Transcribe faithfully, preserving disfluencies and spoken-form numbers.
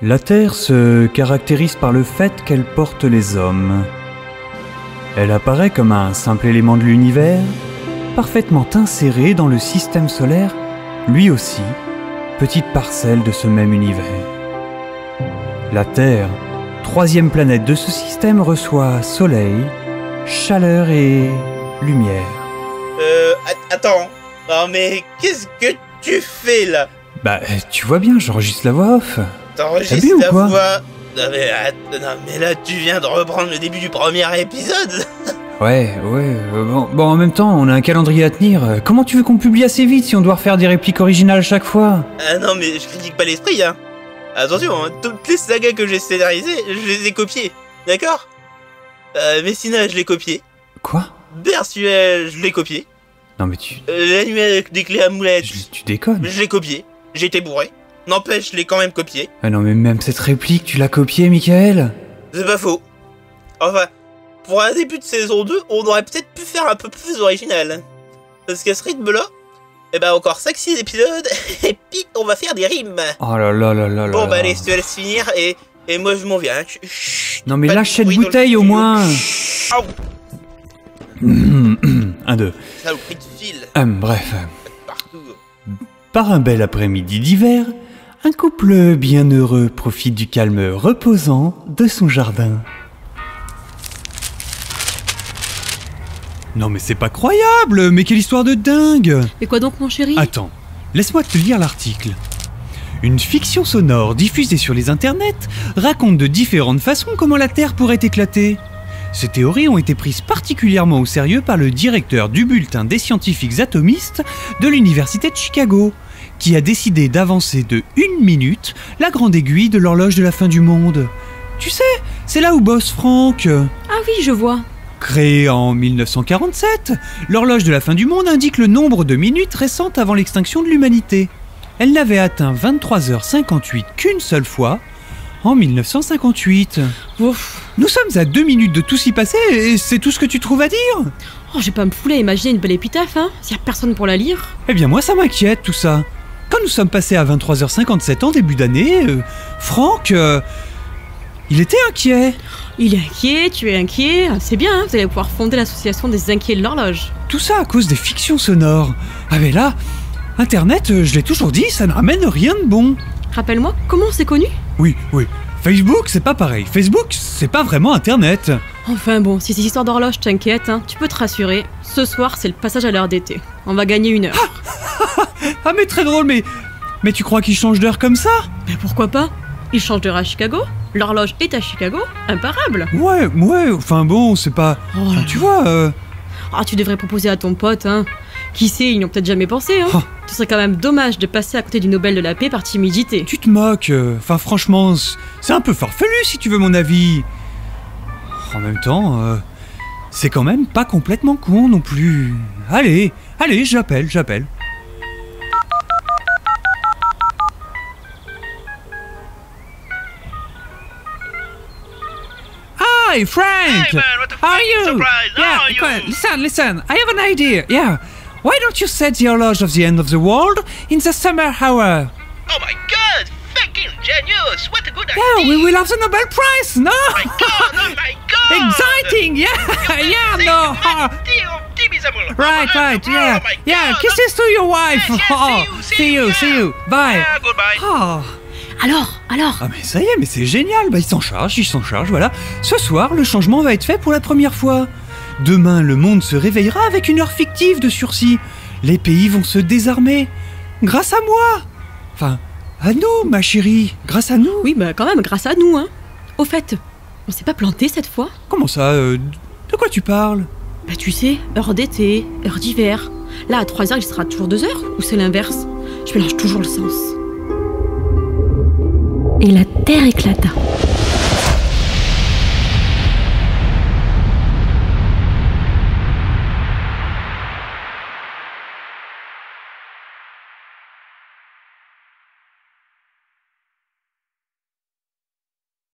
La Terre se caractérise par le fait qu'elle porte les hommes. Elle apparaît comme un simple élément de l'univers, parfaitement inséré dans le système solaire, lui aussi, petite parcelle de ce même univers. La Terre, troisième planète de ce système, reçoit soleil, chaleur et lumière. Euh, attends, non mais qu'est-ce que tu fais là? Bah, tu vois bien, j'enregistre la voix off. T'enregistres la voix? Non mais, attends, non mais là, tu viens de reprendre le début du premier épisode. Ouais, ouais, euh, bon, bon, en même temps, on a un calendrier à tenir. Comment tu veux qu'on publie assez vite si on doit refaire des répliques originales chaque fois? Ah non, mais je critique pas l'esprit, hein. Attention, hein, toutes les sagas que j'ai scénarisées, je les ai copiées, d'accord? euh, Messina, je l'ai copié. Quoi? Bersuel, je l'ai copié. Non mais tu... Euh, L'annuel avec des clés à moulettes. Je, tu déconnes? Je l'ai copié, j'étais bourré. N'empêche, je l'ai quand même copié. Ah non mais même cette réplique, tu l'as copiée, Michael? C'est pas faux. Enfin, pour un début de saison deux, on aurait peut-être pu faire un peu plus original. Parce qu'à ce rythme-là, eh ben encore cinq six épisodes, et puis on va faire des rimes. Oh là là là là là. Bon bah allez, je te laisse finir, et, et moi je m'en viens. Chut, non mais lâche cette bouteille au moins. Un, deux. Ça vous prit de fil. Hum, bref. Partout. Par un bel après-midi d'hiver, un couple bienheureux profite du calme reposant de son jardin. Non mais c'est pas croyable! Mais quelle histoire de dingue! Mais quoi donc mon chéri? Attends, laisse-moi te lire l'article. Une fiction sonore diffusée sur les internets raconte de différentes façons comment la Terre pourrait éclater. Ces théories ont été prises particulièrement au sérieux par le directeur du bulletin des scientifiques atomistes de l'université de Chicago, qui a décidé d'avancer de une minute la grande aiguille de l'horloge de la fin du monde. Tu sais, c'est là où bosse Franck. Ah oui, je vois. Créée en mille neuf cent quarante-sept, l'horloge de la fin du monde indique le nombre de minutes récentes avant l'extinction de l'humanité. Elle n'avait atteint vingt-trois heures cinquante-huit qu'une seule fois, en mille neuf cent cinquante-huit. Ouf. Nous sommes à deux minutes de tout s'y passer et c'est tout ce que tu trouves à dire? Oh, j'ai pas me fouler à imaginer une belle épitaphe, hein, s'il y a personne pour la lire. Eh bien moi ça m'inquiète tout ça. Quand nous sommes passés à vingt-trois heures cinquante-sept en début d'année, euh, Franck... Euh, il était inquiet. Il est inquiet, tu es inquiet, c'est bien, hein, vous allez pouvoir fonder l'association des inquiets de l'horloge. Tout ça à cause des fictions sonores. Ah mais là, Internet, euh, je l'ai toujours dit, ça ne ramène rien de bon. Rappelle-moi, comment on s'est connu? Oui, oui. Facebook, c'est pas pareil. Facebook, c'est pas vraiment Internet. Enfin bon, si c'est histoire d'horloge, t'inquiète, hein, tu peux te rassurer. Ce soir, c'est le passage à l'heure d'été. On va gagner une heure. Ah, ah mais très drôle, mais... Mais tu crois qu'ils changent d'heure comme ça? Mais pourquoi pas? Ils changent d'heure à Chicago. L'horloge est à Chicago. Imparable. Ouais, ouais, enfin bon, c'est pas... Oh enfin, tu vois... Euh... Ah, tu devrais proposer à ton pote, hein. Qui sait, ils n'y ont peut-être jamais pensé, hein. Oh. Ce serait quand même dommage de passer à côté du Nobel de la paix par timidité. Tu te moques. Enfin, franchement, c'est un peu farfelu, si tu veux mon avis. En même temps, euh, c'est quand même pas complètement con non plus. Allez, allez, j'appelle, j'appelle. Hi, Frank! Hey, man, what the fuck? How are you? Surprise, yeah, how are you? Listen, listen, I have an idea, yeah. Why don't you set the horloge of the end of the world in the summer hour? Oh my god, fucking genius! What a good idea! Yeah, we will have the Nobel Prize, no? Oh my god, oh my god! Exciting, yeah, yeah, no! Right, right, yeah, oh yeah, kisses to your wife! Yes, yes, oh, see you, see, see you, you, see you, bye! Yeah, goodbye! Oh. Alors, alors. Ah mais ça y est, mais c'est génial. Bah ils s'en chargent, ils s'en chargent, voilà. Ce soir, le changement va être fait pour la première fois. Demain, le monde se réveillera avec une heure fictive de sursis. Les pays vont se désarmer. Grâce à moi. Enfin, à nous, ma chérie. Grâce à nous. Oui, bah quand même, grâce à nous, hein. Au fait, on s'est pas planté cette fois? Comment ça euh, de quoi tu parles? Bah tu sais, heure d'été, heure d'hiver. Là, à trois heures, il sera toujours deux heures. Ou c'est l'inverse? Je mélange toujours le sens. Et la terre éclata.